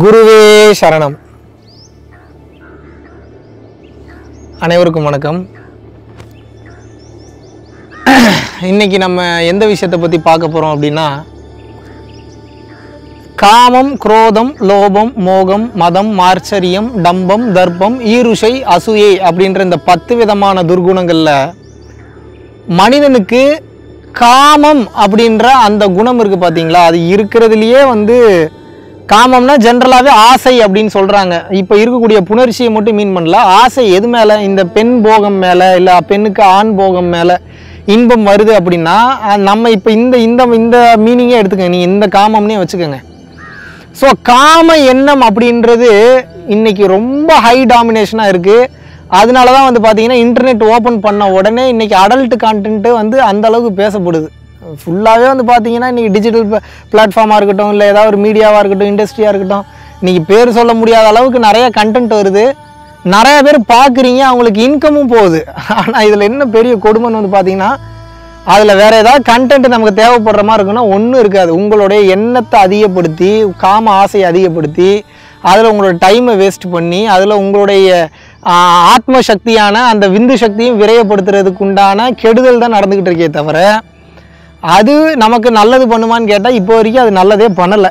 குருவே சரணம். அனைவருக்கும் வணக்கம். இன்னைக்கு நம்ம எந்த விஷயத்தை பற்றி பார்க்க போகிறோம் அப்படின்னா, காமம், குரோதம், லோபம், மோகம், மதம், மார்ச்சரியம், டம்பம், தர்ப்பம், ஈருஷை, அசூயை அப்படின்ற இந்த 10 விதமான துர்குணங்களில் மனிதனுக்கு காமம் அப்படின்ற அந்த குணம் இருக்குது பார்த்தீங்களா? அது இருக்கிறதுலையே வந்து காமம்னா ஜென்ரலாகவே ஆசை அப்படின்னு சொல்கிறாங்க. இப்போ இருக்கக்கூடிய புணர்ச்சியை மட்டும் மீன் பண்ணல. ஆசை எது மேலே? இந்த பெண் போகம் மேலே, இல்லை பெண்ணுக்கு ஆண் போகம் மேலே இன்பம் வருது அப்படின்னா நம்ம இப்போ இந்த இந்த இந்த மீனிங்கே எடுத்துக்கங்க, நீங்கள் இந்த காமம்னே வச்சுக்கோங்க. ஸோ காம எண்ணம் அப்படின்றது இன்றைக்கி ரொம்ப ஹை டாமினேஷனாக இருக்குது. அதனால தான் வந்து பார்த்திங்கன்னா இன்டர்நெட் ஓப்பன் பண்ண உடனே இன்றைக்கி அடல்ட் கான்டென்ட்டு வந்து அந்தளவுக்கு பேசப்படுது. ஃபுல்லாகவே வந்து பார்த்திங்கன்னா இன்றைக்கி டிஜிட்டல் பிளாட்ஃபார்மாக இருக்கட்டும், இல்லை ஏதாவது ஒரு மீடியாவாக இருக்கட்டும், இண்டஸ்ட்ரியாக இருக்கட்டும், இன்றைக்கி பேர் சொல்ல முடியாத அளவுக்கு நிறையா கண்டென்ட் வருது. நிறையா பேர் பார்க்குறீங்க, அவங்களுக்கு இன்கமும் போகுது. ஆனால் இதில் என்ன பெரிய கொடுமைன்னு வந்து பார்த்திங்கன்னா, அதில் வேறு ஏதாவது கண்டென்ட் நமக்கு தேவைப்படுற மாதிரி இருக்குன்னா ஒன்றும் இருக்காது. உங்களுடைய எண்ணத்தை அதிகப்படுத்தி, காம ஆசையை அதிகப்படுத்தி, அதில் உங்களோட டைமை வேஸ்ட் பண்ணி, அதில் உங்களுடைய ஆத்ம சக்தியான அந்த விந்து சக்தியும் விரயப்படுத்துறதுக்கு உண்டான கெடுதல் தான் நடந்துக்கிட்டு இருக்கே தவிர, அது நமக்கு நல்லது பண்ணுமான்னு கேட்டால் இப்போ வரைக்கும் அது நல்லதே பண்ணலை.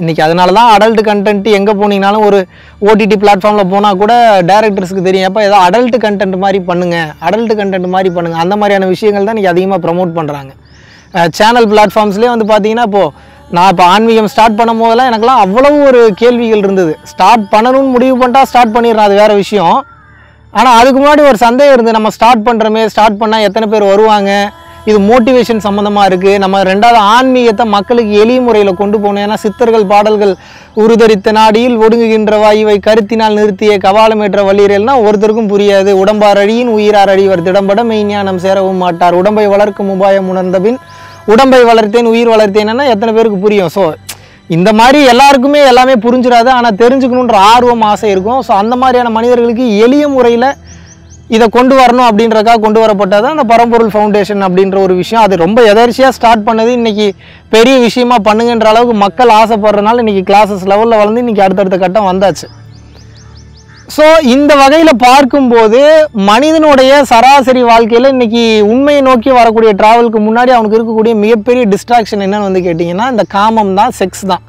இன்றைக்கி அதனால தான் அடல்ட் கண்டென்ட் எங்கே போனீங்கனாலும், ஒரு ஓடிடி பிளாட்ஃபார்மில் போனால் கூட டைரக்டர்ஸுக்கு தெரியும், அப்போ ஏதோ அடல்ட் கண்டென்ட் மாதிரி பண்ணுங்கள், அடல்ட் கண்டென்ட் மாதிரி பண்ணுங்கள், அந்த மாதிரியான விஷயங்கள் தான் இன்றைக்கி அதிகமாக ப்ரமோட் பண்ணுறாங்க. சேனல் பிளாட்ஃபார்ம்ஸ்லேயே வந்து பார்த்திங்கன்னா, இப்போது நான் இப்போ ஆன்மீகம் ஸ்டார்ட் பண்ணும் போதெல்லாம் எனக்குலாம் அவ்வளவு ஒரு கேள்விகள் இருந்தது. ஸ்டார்ட் பண்ணணும்னு முடிவு பண்ணிட்டா ஸ்டார்ட் பண்ணிடுறேன், அது வேறு விஷயம். ஆனால் அதுக்கு முன்னாடி ஒரு சந்தேகம் இருந்தது, நம்ம ஸ்டார்ட் பண்ணுறோமே, ஸ்டார்ட் பண்ணால் எத்தனை பேர் வருவாங்க, இது மோட்டிவேஷன் சம்மந்தமாக இருக்குது, நம்ம ரெண்டாவது ஆன்மீகத்தை மக்களுக்கு எளிய முறையில் கொண்டு போகணும். ஏன்னா சித்தர்கள் பாடல்கள், உருதரித்த நாடியில் ஒடுங்குகின்ற வாயுவை கருத்தினால் நிறுத்திய கவாலமேற்ற வழியிறல்னா ஒருத்தருக்கும் புரியாது. உடம்பார் அழியின் உயிரார் அழிவர் திடம்பட மெய்ஞானம் சேரவும் மாட்டார், உடம்பை வளர்க்கும் உபாயம் உணர்ந்தபின் உடம்பை வளர்த்தேன் உயிர் வளர்த்தேன்னா எத்தனை பேருக்கு புரியும்? ஸோ இந்த மாதிரி எல்லாருக்குமே எல்லாமே புரிஞ்சிடாது, ஆனால் தெரிஞ்சுக்கணுன்ற ஆர்வம், ஆசை இருக்கும். ஸோ அந்த மாதிரியான மனிதர்களுக்கு எளிய முறையில் இதை கொண்டு வரணும் அப்படின்றக்காக கொண்டு வரப்பட்டதான் அந்த பரம்பொருள் ஃபவுண்டேஷன் அப்படின்ற ஒரு விஷயம். அது ரொம்ப எதர்ச்சியாக ஸ்டார்ட் பண்ணது, இன்றைக்கி பெரிய விஷயமா பண்ணுங்கன்ற அளவுக்கு மக்கள் ஆசைப்படுறதுனால இன்றைக்கி கிளாஸஸ் லெவலில் வளர்ந்து இன்றைக்கி அடுத்தடுத்த கட்டம் வந்தாச்சு. ஸோ இந்த வகையில் பார்க்கும்போது மனிதனுடைய சராசரி வாழ்க்கையில் இன்றைக்கி உண்மையை நோக்கி வரக்கூடிய ட்ராவலுக்கு முன்னாடி அவனுக்கு இருக்கக்கூடிய மிகப்பெரிய டிஸ்ட்ராக்ஷன் என்னன்னு வந்து கேட்டிங்கன்னா, இந்த காமம் தான், செக்ஸ் தான்.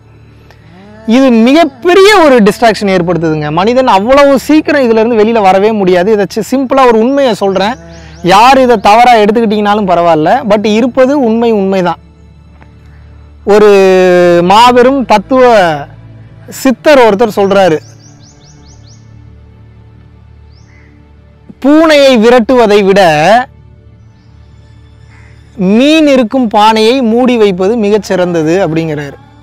இது மிகப்பெரிய ஒரு டிஸ்ட்ராக்ஷன் ஏற்படுத்துதுங்க. மனிதன் அவ்வளவு சீக்கிரம் இதிலேருந்து வெளியில் வரவே முடியாது. இதை சிம்பிளாக ஒரு உண்மையை சொல்கிறேன், யார் இதை தவறாக எடுத்துக்கிட்டிங்கனாலும் பரவாயில்ல, பட் இருப்பது உண்மை, உண்மை தான். ஒரு மாபெரும் தத்துவ சித்தர் ஒருத்தர் சொல்கிறாரு, பூனையை விரட்டுவதை விட மீன் இருக்கும் பானையை மூடி வைப்பது மிகச்சிறந்தது அப்படிங்கிறாரு.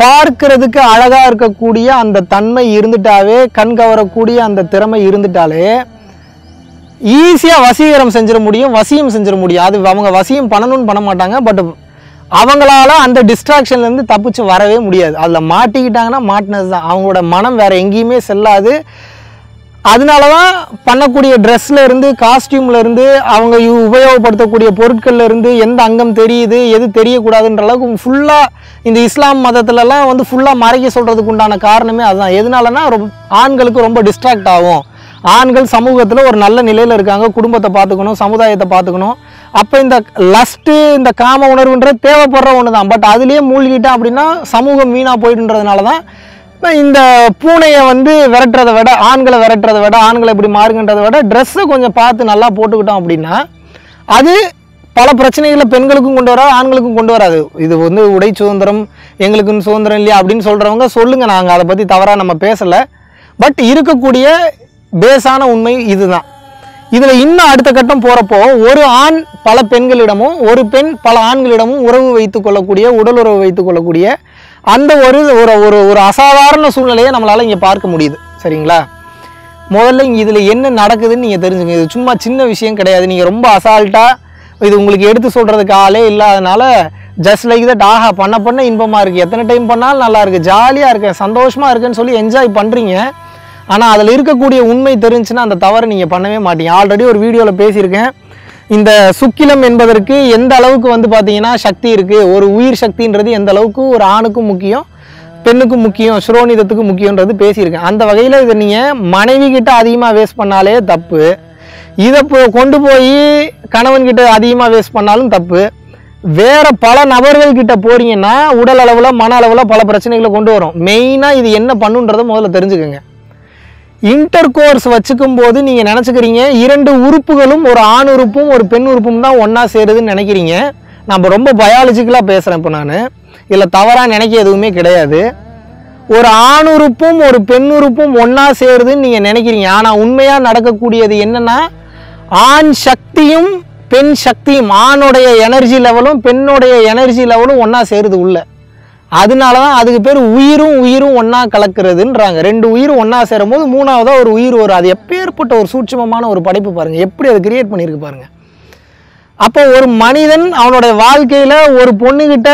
பார்க்கறதுக்கு அழகாக இருக்கக்கூடிய அந்த தன்மை இருந்துட்டாவே, கண் கவரக்கூடிய அந்த திறமை இருந்துட்டாலே ஈஸியாக வசீகரம் செஞ்சிட முடியும், வசியம் செஞ்சிட முடியும். அது அவங்க வசியம் பண்ணணும்னு பண்ண மாட்டாங்க, பட் அவங்களால அந்த டிஸ்ட்ராக்ஷன்லேருந்து தப்பிச்சு வரவே முடியாது. அதில் மாட்டிக்கிட்டாங்கன்னா மாட்டினது தான். அவங்களோட மனம் வேறு எங்கேயுமே செல்லாது. அதனால தான் பண்ணக்கூடிய ட்ரெஸ்லேருந்து, காஸ்டியூம்லேருந்து, அவங்க உபயோகப்படுத்தக்கூடிய பொருட்கள்லேருந்து எந்த அங்கம் தெரியுது, எது தெரியக்கூடாதுன்ற அளவுக்கு ஃபுல்லாக இந்த இஸ்லாம் மதத்துலலாம் வந்து ஃபுல்லாக மறைக்க சொல்கிறதுக்கு உண்டான காரணமே அதுதான். எதனாலன்னா, ஆண்களுக்கு ரொம்ப டிஸ்ட்ராக்ட் ஆகும். ஆண்கள் சமூகத்தில் ஒரு நல்ல நிலையில் இருக்காங்க, குடும்பத்தை பார்த்துக்கணும், சமுதாயத்தை பார்த்துக்கணும். அப்போ இந்த லஸ்ட்டு, இந்த காம உணர்வுன்ற தேவைப்படுற ஒன்று தான். பட் அதுலேயே மூழ்கிட்டேன் அப்படின்னா சமூகம் வீணாக போயிட்டுன்றதுனால தான் இந்த பூனையை வந்து விரட்டுறதை விட, ஆண்களை விரட்டுறதை விட, ஆண்களை இப்படி மாறுங்கன்றதை விட ட்ரெஸ்ஸை கொஞ்சம் பார்த்து நல்லா போட்டுக்கிட்டோம் அப்படின்னா அது பல பிரச்சனைகளை பெண்களுக்கும் கொண்டு வராது, ஆண்களுக்கும் கொண்டு வராது. இது வந்து உடை சுதந்திரம், எங்களுக்குன்னு சுதந்திரம் இல்லையா அப்படின்னு சொல்கிறவங்க சொல்லுங்கள், நாங்கள் அதை பற்றி தவறாக நம்ம பேசலை. பட் இருக்கக்கூடிய பேஸான உண்மை இதுதான். இதில் இன்னும் அடுத்த கட்டம் போகிறப்போ, ஒரு ஆண் பல பெண்களிடமும், ஒரு பெண் பல ஆண்களிடமும் உறவு வைத்து கொள்ளக்கூடிய, உடல் உறவு வைத்து கொள்ளக்கூடிய அந்த ஒரு ஒரு ஒரு அசாதாரண சூழ்நிலையை நம்மளால் இங்கே பார்க்க முடியுது, சரிங்களா? முதல்ல இதில் என்ன நடக்குதுன்னு நீங்கள் தெரிஞ்சுங்க. இது சும்மா சின்ன விஷயம் கிடையாது. நீங்கள் ரொம்ப அசால்ட்டாக இது உங்களுக்கு எடுத்து சொல்கிறதுக்கு ஆளே இல்லாதனால ஜஸ்ட் லைக் தட் ஆஹா பண்ண பண்ண இன்பமாக இருக்குது, எத்தனை டைம் பண்ணாலும் நல்லாயிருக்கு, ஜாலியாக இருக்கேன், சந்தோஷமாக இருக்குன்னு சொல்லி என்ஜாய் பண்ணுறீங்க. ஆனால் அதில் இருக்கக்கூடிய உண்மை தெரிஞ்சுன்னா அந்த தவறை நீங்கள் பண்ணவே மாட்டீங்க. ஆல்ரெடி ஒரு வீடியோவில் பேசியிருக்கேன். இந்த சுக்கிலம் என்பதற்கு எந்த அளவுக்கு வந்து பார்த்தீங்கன்னா சக்தி இருக்குது, ஒரு உயிர் சக்தின்றது எந்த அளவுக்கு ஒரு ஆணுக்கும் முக்கியம் பெண்ணுக்கும் முக்கியம் சுரோனிதத்துக்கு முக்கியன்றது பேசியிருக்கேன். அந்த வகையில் இதை நீங்கள் மனைவிக்கிட்ட அதிகமாக வேஸ்ட் பண்ணாலே தப்பு, இதை கொண்டு போய் கணவன்கிட்ட அதிகமாக வேஸ்ட் பண்ணாலும் தப்பு. வேறு பல நபர்கள்கிட்ட போகிறீங்கன்னா உடல் அளவில் மன அளவில் பல பிரச்சனைகளை கொண்டு வரும். மெயினாக இது என்ன பண்ணுன்றதை முதல்ல தெரிஞ்சுக்கோங்க. இன்டர் கோர்ஸ் வச்சுக்கும் போது நீங்கள் நினச்சிக்கிறீங்க இரண்டு உறுப்புகளும், ஒரு ஆண் உறுப்பும் ஒரு பெண் உறுப்பும் தான் ஒன்றா சேருதுன்னு நினைக்கிறீங்க. நம்ம ரொம்ப பயாலஜிக்கலாக பேசுகிறேன் இப்போ, நான் இதில் தவறாக நினைக்க எதுவுமே கிடையாது. ஒரு ஆண் உறுப்பும் ஒரு பெண் உறுப்பும் ஒன்றா சேருதுன்னு நீங்கள் நினைக்கிறீங்க. ஆனால் உண்மையாக நடக்கக்கூடியது என்னென்னா ஆண் சக்தியும் பெண் சக்தியும், ஆணுடைய எனர்ஜி லெவலும் பெண்ணுடைய எனர்ஜி லெவலும் ஒன்றா சேருது உள்ள. அதனால தான் அதுக்கு பேர் உயிரும் உயிரும் ஒன்றா கலக்கிறதுன்றாங்க. ரெண்டு உயிரும் ஒன்றா சேரும் போது மூணாவதாக ஒரு உயிர் வரும். அது எப்பேற்பட்ட ஒரு சூட்சமமான ஒரு படைப்பு பாருங்கள், எப்படி அதை கிரியேட் பண்ணியிருக்கு பாருங்கள். அப்போ ஒரு மனிதன் அவனுடைய வாழ்க்கையில் ஒரு பொண்ணுக்கிட்ட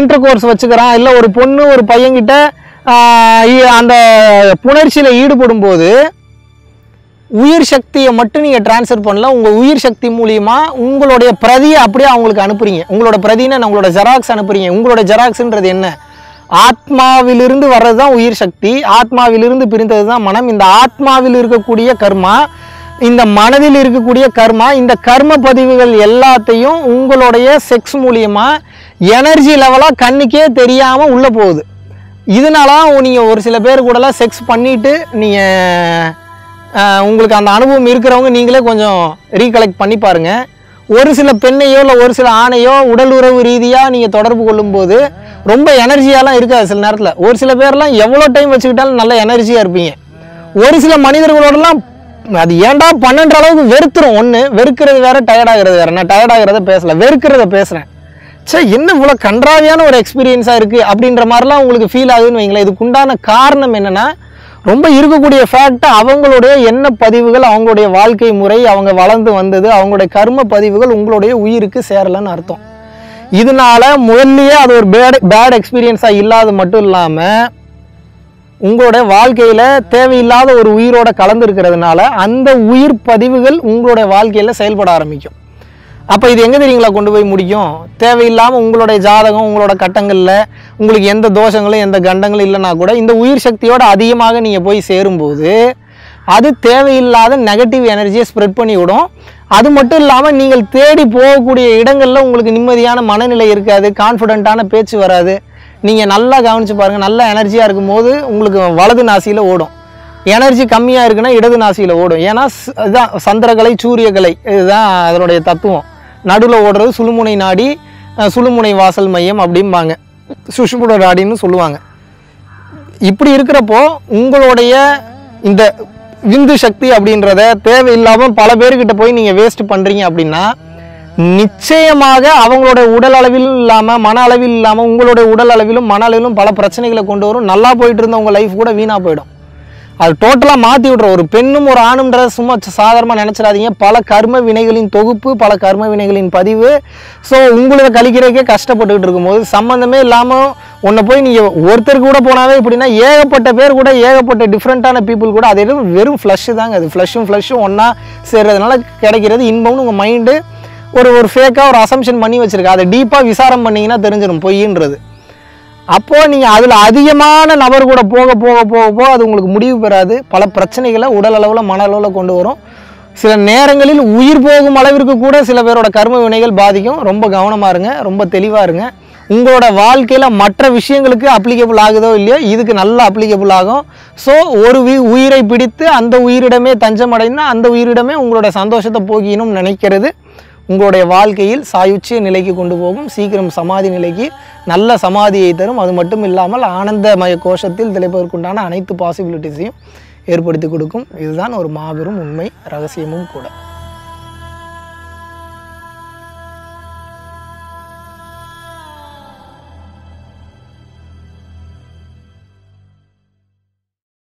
இன்டர் கோர்ஸ் வச்சுக்கிறான், இல்லை ஒரு பொண்ணு ஒரு பையன்கிட்ட அந்த புணர்ச்சியில் ஈடுபடும் போது உயிர் சக்தியை மட்டும் நீங்கள் டிரான்ஸ்ஃபர் பண்ணல, உங்கள் உயிர் சக்தி மூலியமாக உங்களுடைய பிரதியை அப்படியே அவங்களுக்கு அனுப்புறீங்க. உங்களோட பிரதினா உங்களோட ஜெராக்ஸ் அனுப்புறீங்க. உங்களோட ஜெராக்ஸ்ன்றது என்ன? ஆத்மாவிலிருந்து வர்றது தான் உயிர் சக்தி, ஆத்மாவிலிருந்து பிரிந்தது தான் மனம். இந்த ஆத்மாவில் இருக்கக்கூடிய கர்மா, இந்த மனதில் இருக்கக்கூடிய கர்மா, இந்த கர்ம பதிவுகள் எல்லாத்தையும் உங்களுடைய செக்ஸ் மூலியமாக எனர்ஜி லெவலாக கண்ணுக்கே தெரியாமல் உள்ளே போகுது. இதனால நீங்கள் ஒரு சில பேர் கூடலாம் செக்ஸ் பண்ணிவிட்டு நீங்கள் உங்களுக்கு அந்த அனுபவம் இருக்கிறவங்க நீங்களே கொஞ்சம் ரீகலெக்ட் பண்ணி பாருங்கள். ஒரு சில பெண்ணையோ இல்லை ஒரு சில ஆணையோ உடல் உறவு ரீதியாக நீங்கள் தொடர்பு கொள்ளும்போது ரொம்ப எனர்ஜியாலாம் இருக்காது. சில நேரத்தில் ஒரு சில பேர்லாம் எவ்வளோ டைம் வச்சுக்கிட்டாலும் நல்ல எனர்ஜியாக இருப்பீங்க. ஒரு சில மனிதர்களோடலாம் அது ஏண்டா பன்னெண்டு அளவுக்கு வெறுத்துரும். ஒன்று வெறுக்கிறது வேறு, டயர்டாகிறது வேறு. நான் டயர்டாகிறத பேசலை, வெறுக்கிறத பேசுகிறேன். சே என்ன இவ்வளோ கன்றாவியான ஒரு எக்ஸ்பீரியன்ஸாக இருக்குது அப்படின்ற மாதிரிலாம் உங்களுக்கு ஃபீல் ஆகுதுன்னு வைங்களேன். இதுக்குண்டான காரணம் என்னென்னா ரொம்ப இருக்கக்கூடிய ஃபேக்ட் அவங்களுடைய எண்ண பதிவுகள், அவங்களுடைய வாழ்க்கை முறை, அவங்க வளர்ந்து வந்தது, அவங்களுடைய கர்ம பதிவுகள் உங்களுடைய உயிருக்கு சேரலன்னு அர்த்தம். இதனால முதல்லையே அது ஒரு பேட் எக்ஸ்பீரியன்ஸாக இல்லாது மட்டும் இல்லாமல் உங்களுடைய வாழ்க்கையில் தேவையில்லாத ஒரு உயிரோட கலந்துருக்கிறதுனால அந்த உயிர் பதிவுகள் உங்களுடைய வாழ்க்கையில் செயல்பட ஆரம்பிக்கும். அப்போ இது எங்கே தெரியுங்களா கொண்டு போய் முடிக்கும்? தேவையில்லாமல் உங்களுடைய ஜாதகம், உங்களோட கட்டங்களில் உங்களுக்கு எந்த தோஷங்களும் எந்த கண்டங்களும் இல்லைனா கூட இந்த உயிர் சக்தியோடு அதிகமாக நீங்கள் போய் சேரும்போது அது தேவையில்லாத நெகட்டிவ் எனர்ஜியை ஸ்ப்ரெட் பண்ணி விடும். அது மட்டும் இல்லாமல் நீங்கள் தேடி போகக்கூடிய இடங்களில் உங்களுக்கு நிம்மதியான மனநிலை இருக்காது, கான்ஃபிடென்ட்டான பேச்சு வராது. நீங்கள் நல்லா கவனித்து பாருங்கள், நல்ல எனர்ஜியாக இருக்கும்போது உங்களுக்கு வலது நாசியில் ஓடும், எனர்ஜி கம்மியாக இருக்குன்னா இடது நாசியில் ஓடும். ஏன்னா இதுதான் சந்திரகலை சூரியகலை, இதுதான் அதனுடைய தத்துவம். நடுவில் ஓடுறது சுழுமுனை நாடி, சுழுமுனை வாசல் மையம் அப்படிம்பாங்க, சுஷுபுட நாடின்னு சொல்லுவாங்க. இப்படி இருக்கிறப்போ உங்களுடைய இந்த விந்து சக்தி அப்படின்றத தேவையில்லாமல் பல பேர்கிட்ட போய் நீங்கள் வேஸ்ட் பண்ணுறீங்க அப்படின்னா நிச்சயமாக அவங்களோட உடல் அளவிலும் இல்லாமல் மன அளவில் இல்லாமல் உங்களுடைய உடல் அளவிலும் மன அளவிலும் பல பிரச்சனைகளை கொண்டு வரும். நல்லா போயிட்டு இருந்த உங்கள் லைஃப் கூட வீணாக போயிடும். அது டோட்டலாக மாற்றி விட்ற ஒரு பெண்ணும் ஒரு ஆணுன்ற சும்மா சாதாரணமாக நினச்சிடாதீங்க. பல கர்ம வினைகளின் தொகுப்பு, பல கர்ம வினைகளின் பதிவு. ஸோ உங்களை கழிக்கிறதுக்கே கஷ்டப்பட்டுக்கிட்டு இருக்கும்போது சம்மந்தமே இல்லாமல் ஒன்றை போய் நீங்கள் ஒருத்தருக்கு கூட போனாவே இப்படின்னா ஏகப்பட்ட பேர் கூட, ஏகப்பட்ட டிஃப்ரெண்ட்டான பீப்புள் கூட, அது வெறும் ஃப்ளஷ்ஷு தாங்க. அது ஃப்ளஷ்ஷும் ஃப்ளஷ்ஷும் ஒன்றா சேர்றதுனால கிடைக்கிறது இன்பம்னு உங்கள் மைண்டு ஒரு ஃபேக்காக ஒரு அசம்ஷன் பண்ணி வச்சுருக்கா. அதை டீப்பாக விசாரம் பண்ணிங்கன்னா தெரிஞ்சிடும் பொய்ன்றது. அப்போது நீங்கள் அதில் அதிகமான நபர் கூட போக போக போக போக அது உங்களுக்கு முடிவு பெறாது, பல பிரச்சனைகளை உடல் அளவில் மன அளவில் கொண்டு வரும். சில நேரங்களில் உயிர் போகும் அளவிற்கு கூட சில பேரோட கர்ம வினைகள் பாதிக்கும். ரொம்ப கவனமாக இருங்க, ரொம்ப தெளிவாக இருங்க. உங்களோட வாழ்க்கையில் மற்ற விஷயங்களுக்கு அப்ளிகபிள் ஆகுதோ இல்லையோ இதுக்கு நல்லா அப்ளிகபிள் ஆகும். ஸோ ஒரு உயிரை பிடித்து அந்த உயிரிடமே தஞ்சமடைந்தால் அந்த உயிரிடமே உங்களோட சந்தோஷத்தை போகியணும்னு நினைக்கிறது உங்களுடைய வாழ்க்கையில் சாயுச்சிய நிலைக்கு கொண்டு போகும், சீக்கிரம் சமாதி நிலைக்கு, நல்ல சமாதியை தரும். அது மட்டும் இல்லாமல் ஆனந்தமய கோஷத்தில் திளைப்பதற்குண்டான அனைத்து பாசிபிலிட்டிஸையும் ஏற்படுத்தி கொடுக்கும். இதுதான் ஒரு மாபெரும் உண்மை, ரகசியமும் கூட.